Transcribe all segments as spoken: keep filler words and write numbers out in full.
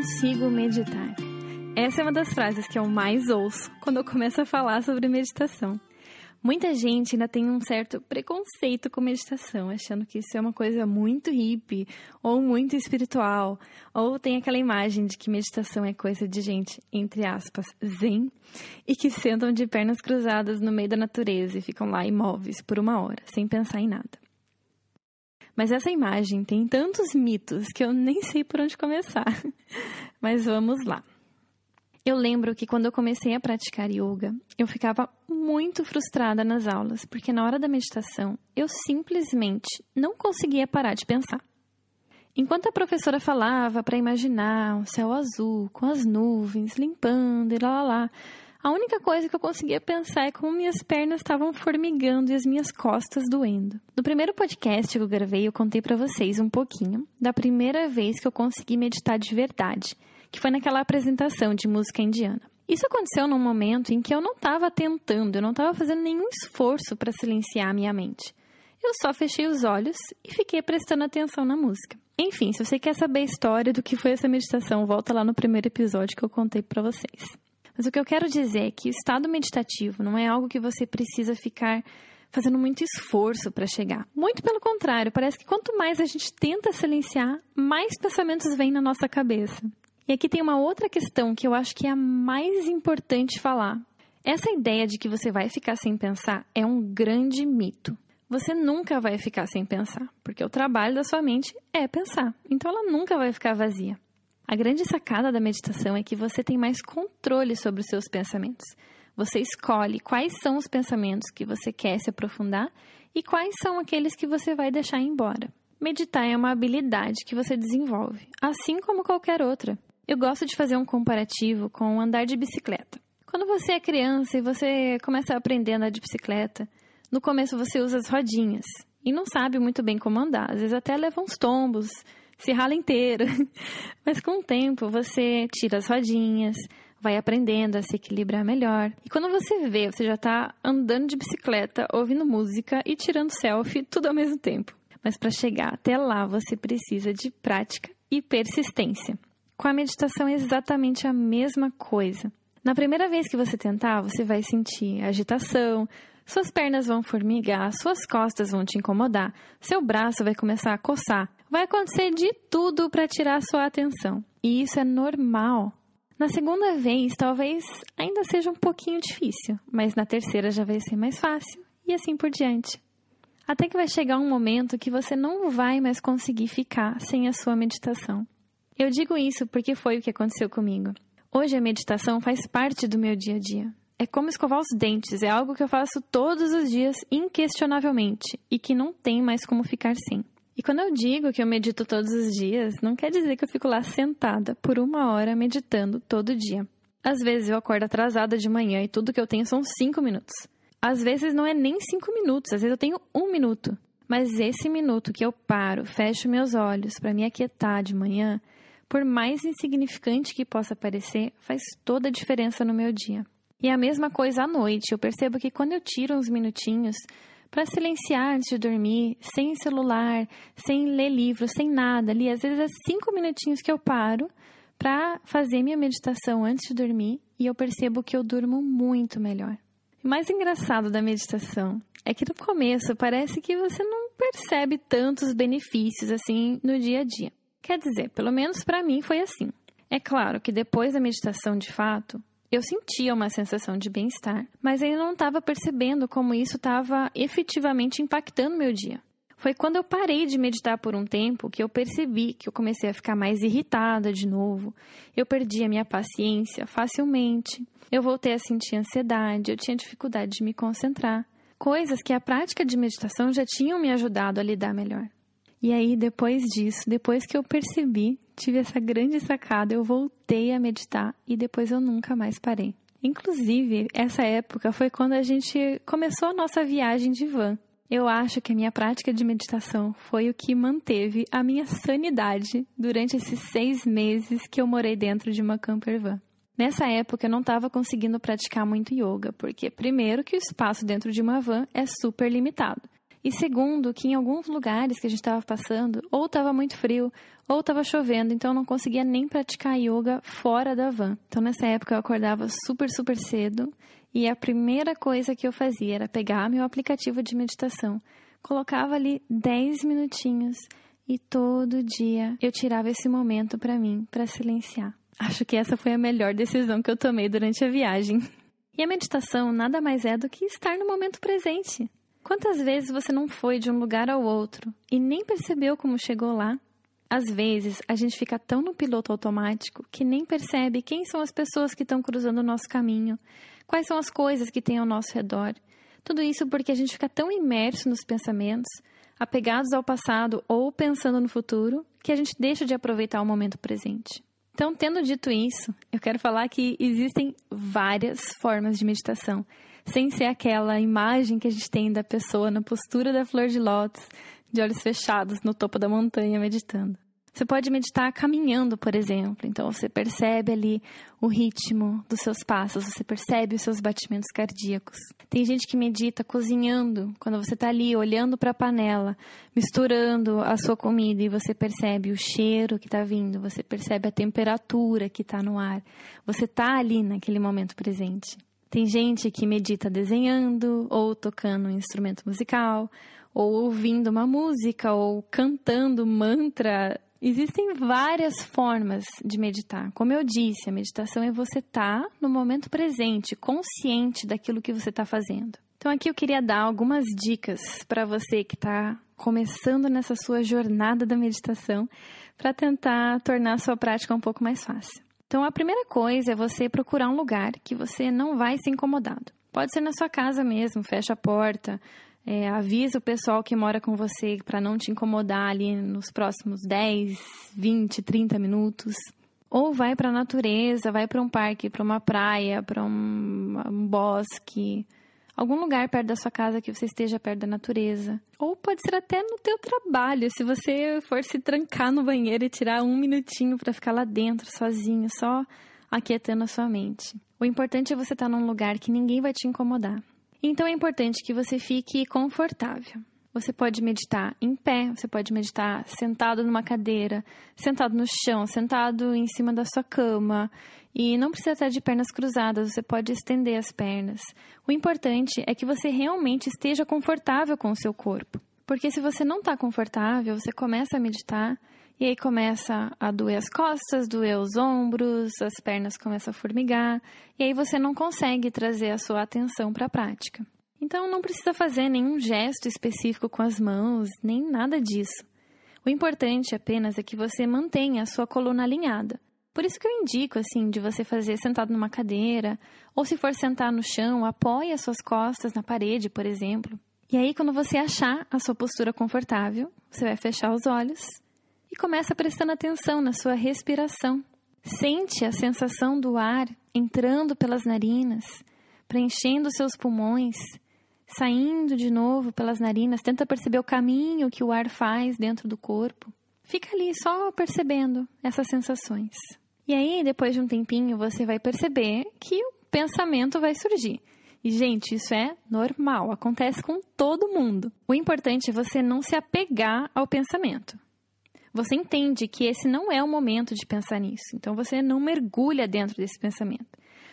consigo meditar. Essa é uma das frases que eu mais ouço quando eu começo a falar sobre meditação. Muita gente ainda tem um certo preconceito com meditação, achando que isso é uma coisa muito hippie, ou muito espiritual, ou tem aquela imagem de que meditação é coisa de gente, entre aspas, zen, e que sentam de pernas cruzadas no meio da natureza e ficam lá imóveis por uma hora, sem pensar em nada. Mas essa imagem tem tantos mitos que eu nem sei por onde começar, mas vamos lá. Eu lembro que quando eu comecei a praticar yoga, eu ficava muito frustrada nas aulas, porque na hora da meditação, eu simplesmente não conseguia parar de pensar. Enquanto a professora falava para imaginar um céu azul, com as nuvens, limpando e lá lá lá, a única coisa que eu conseguia pensar é como minhas pernas estavam formigando e as minhas costas doendo. No primeiro podcast que eu gravei, eu contei para vocês um pouquinho da primeira vez que eu consegui meditar de verdade, que foi naquela apresentação de música indiana. Isso aconteceu num momento em que eu não estava tentando, eu não estava fazendo nenhum esforço para silenciar a minha mente. Eu só fechei os olhos e fiquei prestando atenção na música. Enfim, se você quer saber a história do que foi essa meditação, volta lá no primeiro episódio que eu contei para vocês. Mas o que eu quero dizer é que o estado meditativo não é algo que você precisa ficar fazendo muito esforço para chegar. Muito pelo contrário, parece que quanto mais a gente tenta silenciar, mais pensamentos vêm na nossa cabeça. E aqui tem uma outra questão que eu acho que é a mais importante falar. Essa ideia de que você vai ficar sem pensar é um grande mito. Você nunca vai ficar sem pensar, porque o trabalho da sua mente é pensar. Então ela nunca vai ficar vazia. A grande sacada da meditação é que você tem mais controle sobre os seus pensamentos. Você escolhe quais são os pensamentos que você quer se aprofundar e quais são aqueles que você vai deixar embora. Meditar é uma habilidade que você desenvolve, assim como qualquer outra. Eu gosto de fazer um comparativo com o andar de bicicleta. Quando você é criança e você começa a aprender a andar de bicicleta, no começo você usa as rodinhas e não sabe muito bem como andar. Às vezes até leva uns tombos, se rala inteiro. Mas com o tempo você tira as rodinhas, vai aprendendo a se equilibrar melhor. E quando você vê, você já está andando de bicicleta, ouvindo música e tirando selfie, tudo ao mesmo tempo. Mas para chegar até lá, você precisa de prática e persistência. Com a meditação é exatamente a mesma coisa. Na primeira vez que você tentar, você vai sentir agitação, suas pernas vão formigar, suas costas vão te incomodar, seu braço vai começar a coçar. Vai acontecer de tudo para tirar a sua atenção. E isso é normal. Na segunda vez, talvez ainda seja um pouquinho difícil, mas na terceira já vai ser mais fácil e assim por diante. Até que vai chegar um momento que você não vai mais conseguir ficar sem a sua meditação. Eu digo isso porque foi o que aconteceu comigo. Hoje a meditação faz parte do meu dia a dia. É como escovar os dentes, é algo que eu faço todos os dias inquestionavelmente e que não tem mais como ficar sem. E quando eu digo que eu medito todos os dias, não quer dizer que eu fico lá sentada por uma hora meditando todo dia. Às vezes eu acordo atrasada de manhã e tudo que eu tenho são cinco minutos. Às vezes não é nem cinco minutos, às vezes eu tenho um minuto. Mas esse minuto que eu paro, fecho meus olhos para me aquietar de manhã, por mais insignificante que possa parecer, faz toda a diferença no meu dia. E a mesma coisa à noite, eu percebo que quando eu tiro uns minutinhos para silenciar antes de dormir, sem celular, sem ler livro, sem nada ali, às vezes é cinco minutinhos que eu paro para fazer minha meditação antes de dormir e eu percebo que eu durmo muito melhor. O mais engraçado da meditação é que no começo parece que você não percebe tantos benefícios assim no dia a dia. Quer dizer, pelo menos para mim foi assim. É claro que depois da meditação de fato, eu sentia uma sensação de bem-estar, mas eu não estava percebendo como isso estava efetivamente impactando meu dia. Foi quando eu parei de meditar por um tempo que eu percebi que eu comecei a ficar mais irritada de novo, eu perdi a minha paciência facilmente, eu voltei a sentir ansiedade, eu tinha dificuldade de me concentrar, coisas que a prática de meditação já tinham me ajudado a lidar melhor. E aí, depois disso, depois que eu percebi, tive essa grande sacada, eu voltei a meditar e depois eu nunca mais parei. Inclusive, essa época foi quando a gente começou a nossa viagem de van. Eu acho que a minha prática de meditação foi o que manteve a minha sanidade durante esses seis meses que eu morei dentro de uma camper van. Nessa época, eu não estava conseguindo praticar muito yoga, porque primeiro que o espaço dentro de uma van é super limitado. E segundo, que em alguns lugares que a gente estava passando, ou estava muito frio, ou estava chovendo, então eu não conseguia nem praticar yoga fora da van. Então nessa época eu acordava super, super cedo e a primeira coisa que eu fazia era pegar meu aplicativo de meditação, colocava ali dez minutinhos e todo dia eu tirava esse momento para mim, para silenciar. Acho que essa foi a melhor decisão que eu tomei durante a viagem. E a meditação nada mais é do que estar no momento presente. Quantas vezes você não foi de um lugar ao outro e nem percebeu como chegou lá? Às vezes, a gente fica tão no piloto automático que nem percebe quem são as pessoas que estão cruzando o nosso caminho, quais são as coisas que tem ao nosso redor. Tudo isso porque a gente fica tão imerso nos pensamentos, apegados ao passado ou pensando no futuro, que a gente deixa de aproveitar o momento presente. Então, tendo dito isso, eu quero falar que existem várias formas de meditação, sem ser aquela imagem que a gente tem da pessoa na postura da flor de lótus, de olhos fechados no topo da montanha meditando. Você pode meditar caminhando, por exemplo. Então, você percebe ali o ritmo dos seus passos, você percebe os seus batimentos cardíacos. Tem gente que medita cozinhando, quando você está ali olhando para a panela, misturando a sua comida e você percebe o cheiro que está vindo, você percebe a temperatura que está no ar. Você está ali naquele momento presente. Tem gente que medita desenhando ou tocando um instrumento musical, ou ouvindo uma música, ou cantando mantra. Existem várias formas de meditar. Como eu disse, a meditação é você estar no momento presente, consciente daquilo que você está fazendo. Então aqui eu queria dar algumas dicas para você que está começando nessa sua jornada da meditação, para tentar tornar a sua prática um pouco mais fácil. Então a primeira coisa é você procurar um lugar que você não vai ser incomodado. Pode ser na sua casa mesmo, fecha a porta. É, avisa o pessoal que mora com você para não te incomodar ali nos próximos dez, vinte, trinta minutos. Ou vai para a natureza, vai para um parque, para uma praia, para um, um bosque. Algum lugar perto da sua casa que você esteja perto da natureza. Ou pode ser até no teu trabalho, se você for se trancar no banheiro e tirar um minutinho para ficar lá dentro, sozinho, só aquietando a sua mente. O importante é você estar num lugar que ninguém vai te incomodar. Então é importante que você fique confortável. Você pode meditar em pé, você pode meditar sentado numa cadeira, sentado no chão, sentado em cima da sua cama. E não precisa estar de pernas cruzadas, você pode estender as pernas. O importante é que você realmente esteja confortável com o seu corpo. Porque se você não está confortável, você começa a meditar e aí começa a doer as costas, doer os ombros, as pernas começam a formigar, e aí você não consegue trazer a sua atenção para a prática. Então não precisa fazer nenhum gesto específico com as mãos, nem nada disso. O importante apenas é que você mantenha a sua coluna alinhada. Por isso que eu indico, assim, de você fazer sentado numa cadeira, ou se for sentar no chão, apoie as suas costas na parede, por exemplo. E aí quando você achar a sua postura confortável, você vai fechar os olhos e começa prestando atenção na sua respiração. Sente a sensação do ar entrando pelas narinas, preenchendo seus pulmões, saindo de novo pelas narinas. Tenta perceber o caminho que o ar faz dentro do corpo. Fica ali só percebendo essas sensações. E aí, depois de um tempinho, você vai perceber que o pensamento vai surgir. E, gente, isso é normal, acontece com todo mundo. O importante é você não se apegar ao pensamento. Você entende que esse não é o momento de pensar nisso. Então, você não mergulha dentro desse pensamento.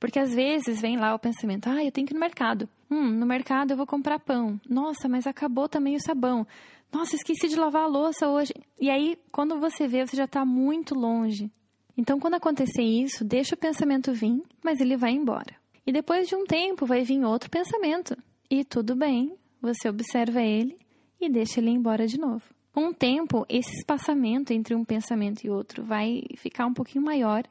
Porque, às vezes, vem lá o pensamento, ah, eu tenho que ir no mercado. Hum, no mercado eu vou comprar pão. Nossa, mas acabou também o sabão. Nossa, esqueci de lavar a louça hoje. E aí, quando você vê, você já está muito longe. Então, quando acontecer isso, deixa o pensamento vir, mas ele vai embora. E depois de um tempo, vai vir outro pensamento. E tudo bem, você observa ele e deixa ele ir embora de novo. Com o tempo, esse espaçamento entre um pensamento e outro vai ficar um pouquinho maior.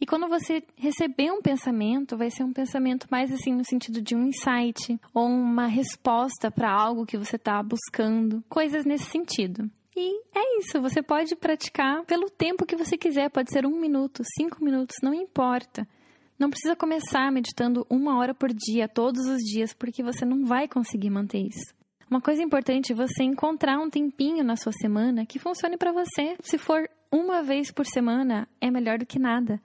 E quando você receber um pensamento, vai ser um pensamento mais assim no sentido de um insight ou uma resposta para algo que você está buscando, coisas nesse sentido. E é isso, você pode praticar pelo tempo que você quiser, pode ser um minuto, cinco minutos, não importa. Não precisa começar meditando uma hora por dia, todos os dias, porque você não vai conseguir manter isso. Uma coisa importante é você encontrar um tempinho na sua semana que funcione para você. Se for uma vez por semana, é melhor do que nada.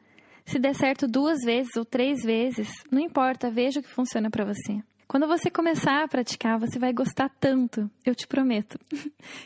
Se der certo duas vezes ou três vezes, não importa, veja o que funciona para você. Quando você começar a praticar, você vai gostar tanto, eu te prometo,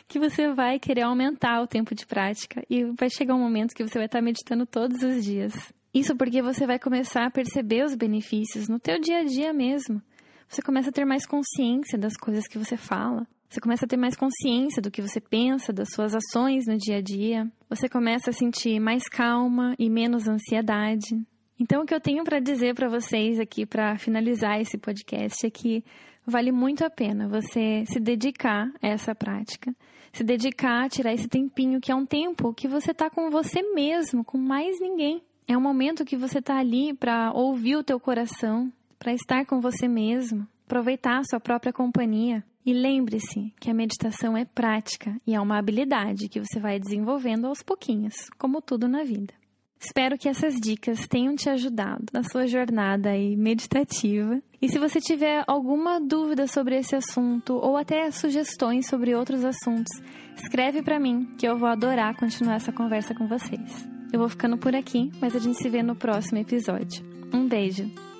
que você vai querer aumentar o tempo de prática e vai chegar um momento que você vai estar meditando todos os dias. Isso porque você vai começar a perceber os benefícios no teu dia a dia mesmo. Você começa a ter mais consciência das coisas que você fala. Você começa a ter mais consciência do que você pensa, das suas ações no dia a dia. Você começa a sentir mais calma e menos ansiedade. Então, o que eu tenho para dizer para vocês aqui, para finalizar esse podcast, é que vale muito a pena você se dedicar a essa prática. Se dedicar a tirar esse tempinho, que é um tempo que você está com você mesmo, com mais ninguém. É um momento que você está ali para ouvir o teu coração, para estar com você mesmo, aproveitar a sua própria companhia. E lembre-se que a meditação é prática e é uma habilidade que você vai desenvolvendo aos pouquinhos, como tudo na vida. Espero que essas dicas tenham te ajudado na sua jornada aí meditativa. E se você tiver alguma dúvida sobre esse assunto ou até sugestões sobre outros assuntos, escreve para mim que eu vou adorar continuar essa conversa com vocês. Eu vou ficando por aqui, mas a gente se vê no próximo episódio. Um beijo!